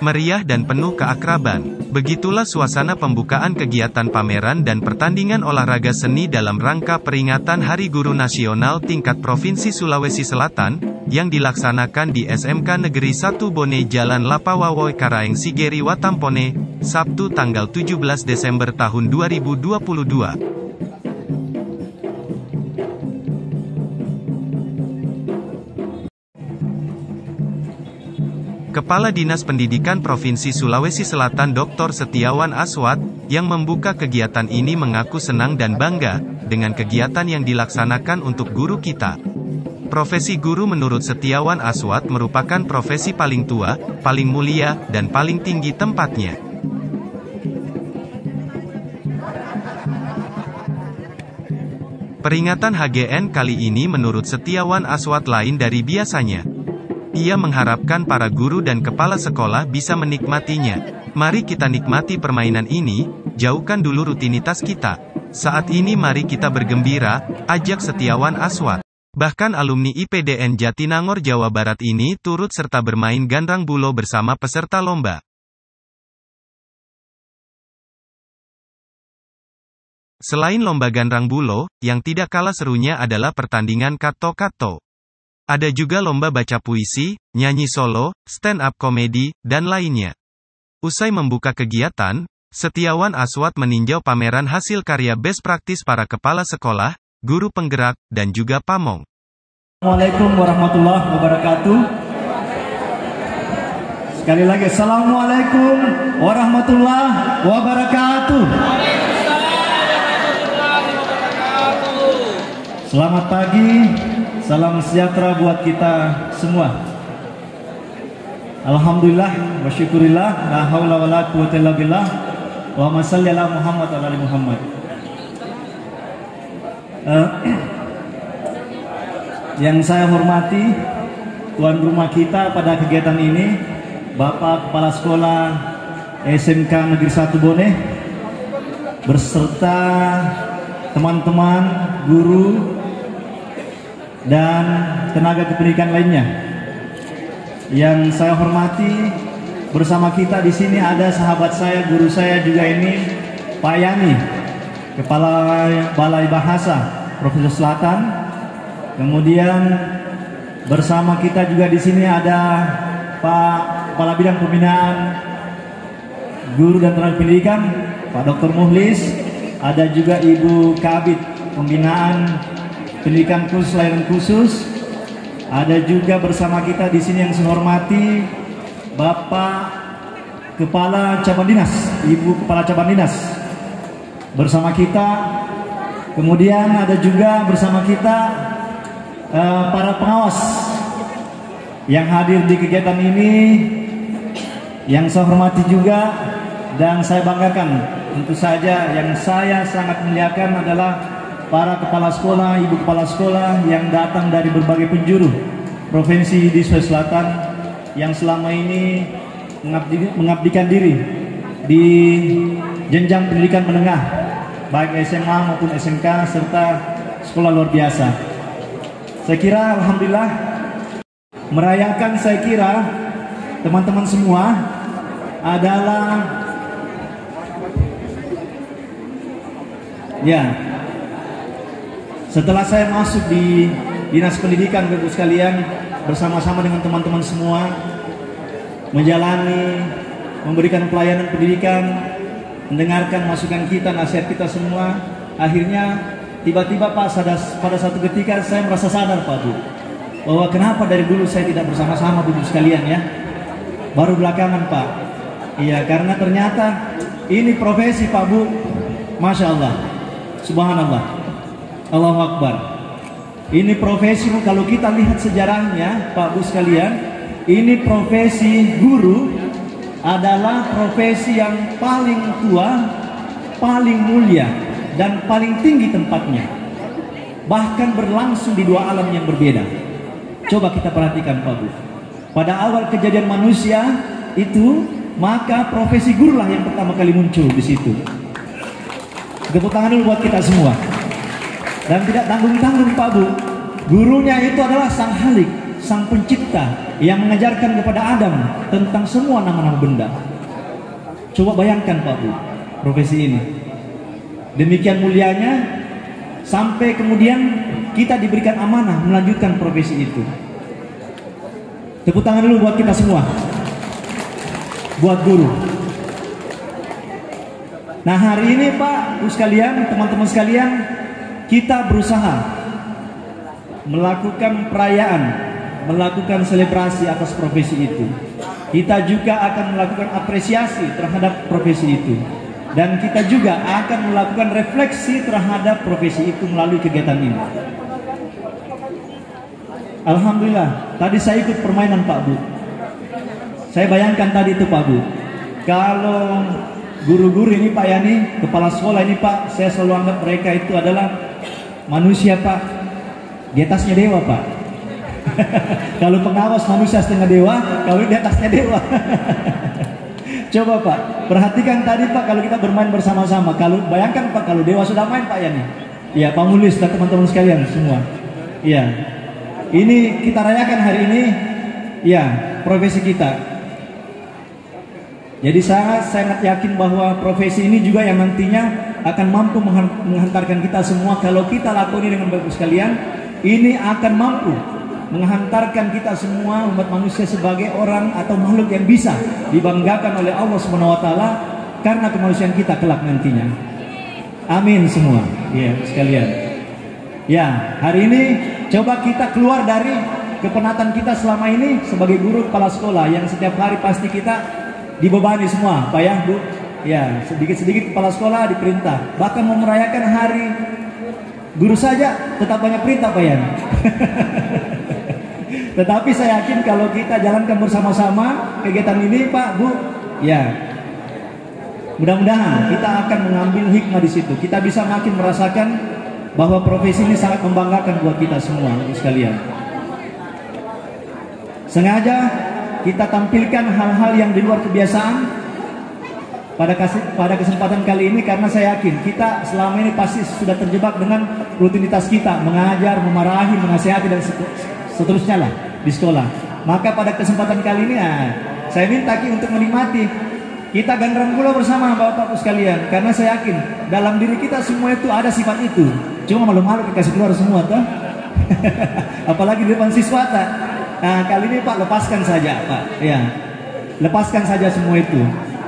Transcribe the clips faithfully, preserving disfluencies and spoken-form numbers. Meriah dan penuh keakraban, begitulah suasana pembukaan kegiatan pameran dan pertandingan olahraga seni dalam rangka peringatan Hari Guru Nasional tingkat Provinsi Sulawesi Selatan, yang dilaksanakan di S M K Negeri satu Bone Jalan Lapawawoy Karaeng Sigeri Watampone, Sabtu tanggal tujuh belas Desember tahun dua ribu dua puluh dua. Kepala Dinas Pendidikan Provinsi Sulawesi Selatan Doktor Setiawan Aswad, yang membuka kegiatan ini mengaku senang dan bangga dengan kegiatan yang dilaksanakan untuk guru kita. Profesi guru menurut Setiawan Aswad merupakan profesi paling tua, paling mulia, dan paling tinggi tempatnya. Peringatan H G N kali ini menurut Setiawan Aswad lain dari biasanya. Ia mengharapkan para guru dan kepala sekolah bisa menikmatinya. Mari kita nikmati permainan ini, jauhkan dulu rutinitas kita. Saat ini mari kita bergembira, ajak Setiawan Aswad. Bahkan alumni I P D N Jatinangor Jawa Barat ini turut serta bermain ganrang bulo bersama peserta lomba. Selain lomba ganrang bulo, yang tidak kalah serunya adalah pertandingan katto-katto. Ada juga lomba baca puisi, nyanyi solo, stand-up komedi, dan lainnya. Usai membuka kegiatan, Setiawan Aswad meninjau pameran hasil karya best praktis para kepala sekolah, guru penggerak, dan juga pamong. Assalamualaikum warahmatullahi wabarakatuh. Sekali lagi, Assalamualaikum warahmatullahi wabarakatuh. Selamat pagi. Salam sejahtera buat kita semua. Alhamdulillah wa syukurillah la haula wala quwwata illa billah wa ma shalli ala Muhammad wa ali Muhammad. Eh, yang saya hormati tuan rumah kita pada kegiatan ini, Bapak Kepala Sekolah S M K Negeri satu Bone berserta teman-teman guru dan tenaga kependidikan lainnya. Yang saya hormati, bersama kita di sini ada sahabat saya, guru saya juga ini, Pak Yani, Kepala Balai Bahasa Provinsi Selatan. Kemudian bersama kita juga di sini ada Pak Kepala Bidang Pembinaan Guru dan Tenaga Pendidikan, Pak Doktor Muhlis. Ada juga Ibu Kabit Pembinaan Pendidikan Khusus Layanan Khusus. Ada juga bersama kita di sini yang saya hormati Bapak Kepala Cabang Dinas, Ibu Kepala Cabang Dinas bersama kita. Kemudian ada juga bersama kita uh, para pengawas yang hadir di kegiatan ini, yang saya hormati juga dan saya banggakan. Tentu saja yang saya sangat muliakan adalah para kepala sekolah, ibu kepala sekolah yang datang dari berbagai penjuru provinsi di Sulawesi Selatan yang selama ini mengabdi, mengabdikan diri di jenjang pendidikan menengah, baik S M A maupun S M K, serta sekolah luar biasa. Saya kira Alhamdulillah merayakan, saya kira teman-teman semua adalah ya. Setelah saya masuk di Dinas Pendidikan, Bapak sekalian, bersama-sama dengan teman-teman semua menjalani, memberikan pelayanan pendidikan, mendengarkan masukan kita, nasihat kita semua. Akhirnya tiba-tiba Pak, pada satu ketika saya merasa sadar Pak Bu, bahwa kenapa dari dulu saya tidak bersama-sama Bapak sekalian ya. Baru belakangan Pak. Iya, karena ternyata ini profesi Pak Bu, Masya Allah, Subhanallah, Allahu Akbar. Ini profesi, kalau kita lihat sejarahnya Pak Bu sekalian, ini profesi guru adalah profesi yang paling tua, paling mulia, dan paling tinggi tempatnya. Bahkan berlangsung di dua alam yang berbeda. Coba kita perhatikan Pak Bu. Pada awal kejadian manusia itu, maka profesi gurulah yang pertama kali muncul di situ. Tepuk tangan dulu buat kita semua. Dan tidak tanggung-tanggung Pak Bu, Gurunya itu adalah Sang Halik, Sang Pencipta, yang mengajarkan kepada Adam tentang semua nama-nama benda. Coba bayangkan Pak Bu, profesi ini demikian mulianya, sampai kemudian kita diberikan amanah melanjutkan profesi itu. Tepuk tangan dulu buat kita semua, buat guru. Nah hari ini Pak Bu sekalian, teman-teman sekalian, kita berusaha melakukan perayaan, melakukan selebrasi atas profesi itu. Kita juga akan melakukan apresiasi terhadap profesi itu, dan kita juga akan melakukan refleksi terhadap profesi itu melalui kegiatan ini. Alhamdulillah, tadi saya ikut permainan Pak Bu. Saya bayangkan tadi itu Pak Bu, kalau guru-guru ini Pak Yani, kepala sekolah ini Pak, saya selalu anggap mereka itu adalah manusia Pak. Di atasnya dewa Pak. Kalau pengawas manusia setengah dewa, kalau di atasnya dewa. Coba Pak, perhatikan tadi Pak, kalau kita bermain bersama-sama, kalau bayangkan Pak, kalau dewa sudah main Pak Yani. Ya Pak Mulis dan teman-teman sekalian semua. Ya, ini kita rayakan hari ini. Ya, profesi kita. Jadi saya sangat yakin bahwa profesi ini juga yang nantinya akan mampu menghantarkan kita semua, kalau kita lakoni dengan baik sekalian, ini akan mampu menghantarkan kita semua umat manusia sebagai orang atau makhluk yang bisa dibanggakan oleh Allah subhanahu wa taala karena kemanusiaan kita kelak nantinya. Amin semua. Ya, sekalian. Ya, hari ini coba kita keluar dari kepenatan kita selama ini sebagai guru kepala sekolah yang setiap hari pasti kita dibebani semua, Pak ya, Bu. Ya, sedikit-sedikit kepala sekolah diperintah. Bahkan mau merayakan hari guru saja tetap banyak perintah, Pak ya. Tetapi saya yakin kalau kita jalankan bersama-sama kegiatan ini, Pak, Bu, ya, mudah-mudahan kita akan mengambil hikmah di situ. Kita bisa makin merasakan bahwa profesi ini sangat membanggakan buat kita semua, Ibu sekalian. Sengaja kita tampilkan hal-hal yang di luar kebiasaan pada, pada kesempatan kali ini, karena saya yakin kita selama ini pasti sudah terjebak dengan rutinitas kita, mengajar, memarahi, menasihati dan seterusnya lah di sekolah. Maka pada kesempatan kali ini nah, saya minta Ki untuk menikmati kita Ganrang Bulo bersama Bapak-Bapak sekalian, karena saya yakin dalam diri kita semua itu ada sifat itu, cuma malu-malu dikasih keluar semua toh. Apalagi di depan siswa tak. Nah kali ini Pak, lepaskan saja Pak, ya, lepaskan saja semua itu.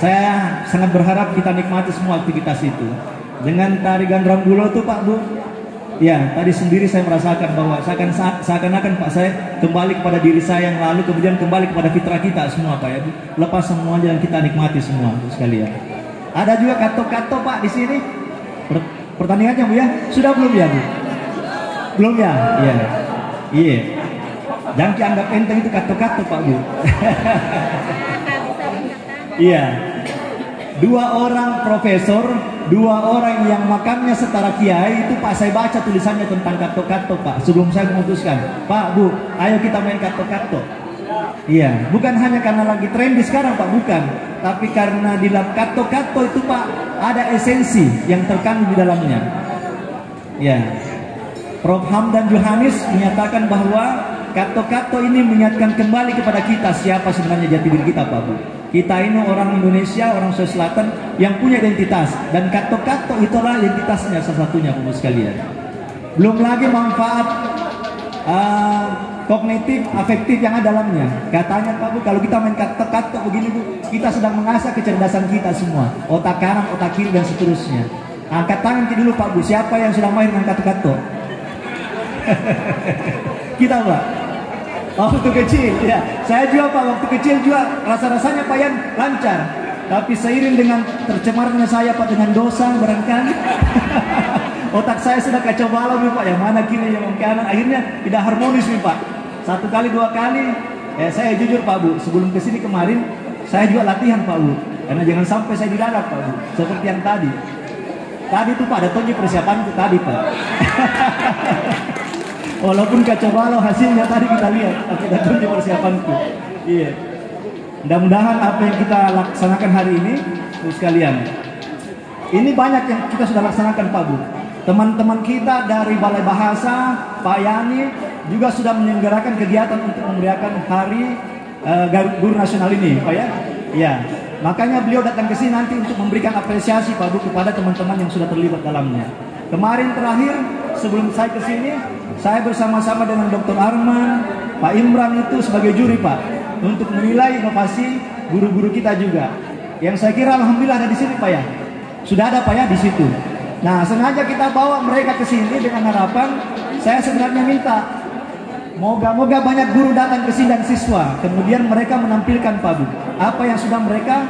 Saya sangat berharap kita nikmati semua aktivitas itu. Dengan tari Ganrang Bulo itu Pak Bu, ya tadi sendiri saya merasakan bahwa seakan-akan Pak saya kembali kepada diri saya yang lalu, kemudian kembali kepada fitrah kita semua Pak ya. Lepas semua aja, kita nikmati semua sekalian. Ada juga katto-katto Pak di sini. Pertandingannya Bu ya, sudah belum ya Bu? Belum ya? Iya. Iya. Jangan dianggap enteng itu katto-katto Pak Bu. Iya. Dua orang profesor, dua orang yang makamnya setara kiai itu Pak, saya baca tulisannya tentang katto-katto Pak. Sebelum saya memutuskan, Pak Bu, ayo kita main katto-katto. Iya, bukan hanya karena lagi trendy sekarang Pak, bukan, tapi karena di dalam katto-katto itu Pak ada esensi yang terkandung di dalamnya. Ya. Profesor Hamdan Yohanes menyatakan bahwa katto-katto ini mengingatkan kembali kepada kita siapa sebenarnya jati diri kita Pak Bu. Kita ini orang Indonesia, orang Sulawesi Selatan yang punya identitas, dan katto-katto itulah identitasnya salah satunya Bapak sekalian. Belum lagi manfaat uh, kognitif, afektif yang ada dalamnya. Katanya Pak Bu, kalau kita main katto-katto begini Bu, kita sedang mengasah kecerdasan kita semua, otak kanan, otak kiri dan seterusnya. Angkat tangan ke dulu Pak Bu, siapa yang sudah main dengan katto-katto? Kita Pak. Waktu kecil, ya. Saya juga Pak, waktu kecil juga rasa-rasanya Pak Yan lancar. Tapi seiring dengan tercemarnya saya Pak dengan dosa barangkali, otak saya sudah kacau balau nih Pak. Yang mana kiri, yang kanan, akhirnya tidak harmonis nih Pak. Satu kali, dua kali, ya saya jujur Pak Bu, sebelum kesini kemarin saya juga latihan Pak Bu, karena jangan sampai saya dilalap Pak Bu, seperti yang tadi. Tadi tuh Pak, ada tonjok persiapanku tadi Pak. Walaupun kacau balau hasilnya tadi kita lihat, aku dah tunjuk persiapanku. Iya. Mudah-mudahan apa yang kita laksanakan hari ini, terus sekalian. Ini banyak yang kita sudah laksanakan Pak Bu. Teman-teman kita dari Balai Bahasa, Pak Yani, juga sudah menyelenggarakan kegiatan untuk memeriahkan Hari uh, Guru Nasional ini, Pak ya. Ya, makanya beliau datang ke sini nanti untuk memberikan apresiasi Pak Bu kepada teman-teman yang sudah terlibat dalamnya. Kemarin terakhir sebelum saya ke sini, saya bersama-sama dengan Doktor Arman, Pak Imran itu sebagai juri Pak, untuk menilai inovasi guru-guru kita juga. Yang saya kira alhamdulillah ada di sini Pak ya. Sudah ada Pak ya di situ. Nah, sengaja kita bawa mereka ke sini dengan harapan saya sebenarnya minta moga-moga banyak guru datang ke sini dan siswa. Kemudian mereka menampilkan Pak Bu, apa yang sudah mereka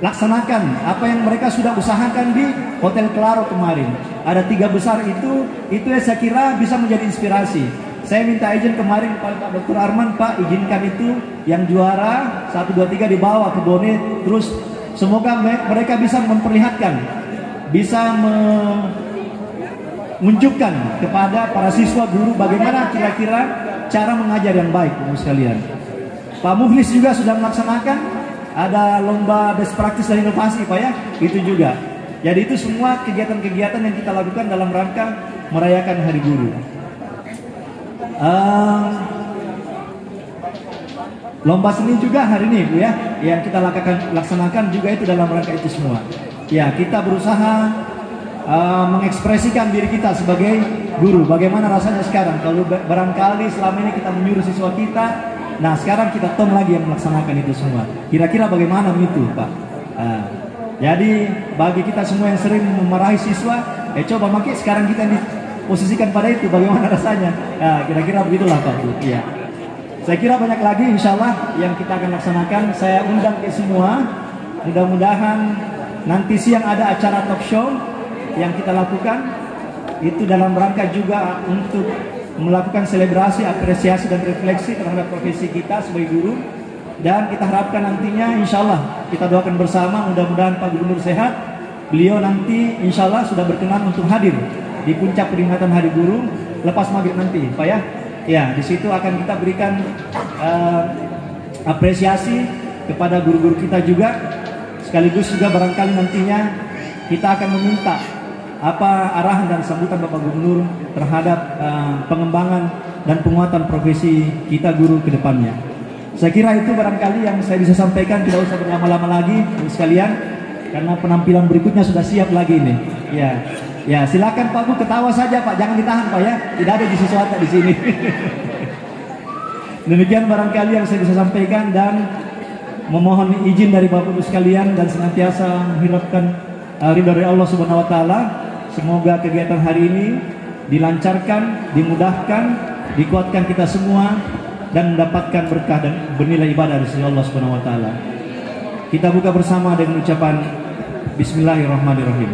laksanakan, apa yang mereka sudah usahakan di Hotel Claro kemarin. Ada tiga besar itu, itu yang saya kira bisa menjadi inspirasi. Saya minta izin kemarin Pak Doktor Arman, Pak izinkan itu yang juara satu, dua, tiga dibawa ke Bone. Terus semoga mereka bisa memperlihatkan, bisa me- menunjukkan kepada para siswa guru bagaimana kira-kira cara mengajar yang baik, Bapak sekalian. Pak Muhlis juga sudah melaksanakan, ada lomba best practice dan inovasi Pak ya, itu juga. Jadi itu semua kegiatan-kegiatan yang kita lakukan dalam rangka merayakan Hari Guru. Uh, lomba seni juga hari ini Bu ya, yang kita laksanakan juga itu dalam rangka itu semua. Ya, kita berusaha Uh, mengekspresikan diri kita sebagai guru. Bagaimana rasanya sekarang kalau barangkali selama ini kita menyuruh siswa kita, nah sekarang kita tom lagi yang melaksanakan itu semua. Kira-kira bagaimana itu Pak? Uh, jadi bagi kita semua yang sering memarahi siswa, eh coba makanya sekarang kita diposisikan pada itu, bagaimana rasanya? Nah, kira-kira begitulah Pak Bu. Iya. Saya kira banyak lagi insya Allah yang kita akan laksanakan. Saya undang ke semua. Mudah-mudahan nanti siang ada acara talk show yang kita lakukan itu dalam rangka juga untuk melakukan selebrasi, apresiasi dan refleksi terhadap profesi kita sebagai guru. Dan kita harapkan nantinya insya Allah, kita doakan bersama mudah-mudahan Pak Gubernur sehat. Beliau nanti insya Allah sudah berkenan untuk hadir di puncak peringatan Hari Guru lepas maghrib nanti Pak ya. Ya, di situ akan kita berikan uh, apresiasi kepada guru-guru kita juga. Sekaligus juga barangkali nantinya kita akan meminta apa arahan dan sambutan Bapak Gubernur terhadap uh, pengembangan dan penguatan profesi kita guru ke depannya. Saya kira itu barangkali yang saya bisa sampaikan, tidak usah berlama-lama lagi sekalian karena penampilan berikutnya sudah siap lagi ini. Ya. Ya, silakan Pak Bu ketawa saja Pak, jangan ditahan Pak ya. Tidak ada jisi swasta di sini. Demikian barangkali yang saya bisa sampaikan dan memohon izin dari Bapak Ibu sekalian dan senantiasa menghirapkan ridha dari Allah Subhanahu Wa Taala. Semoga kegiatan hari ini dilancarkan, dimudahkan, dikuatkan kita semua dan mendapatkan berkah dan bernilai ibadah dari sisi Allah Subhanahu Wa Taala. Kita buka bersama dengan ucapan Bismillahirrahmanirrahim.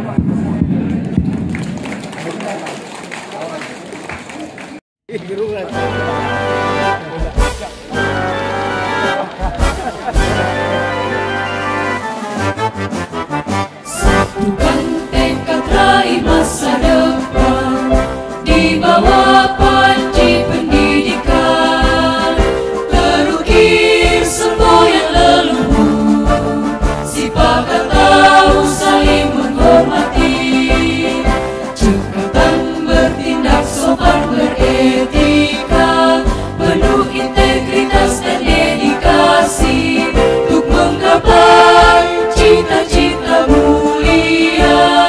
Masa depan di bawah panji pendidikan, terukir semboyan leluhur, sifat tahu saling menghormati, cekatan bertindak sopan beretika, penuh integritas dan dedikasi, untuk menggapai cita-cita mulia.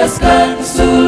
Cerdaskan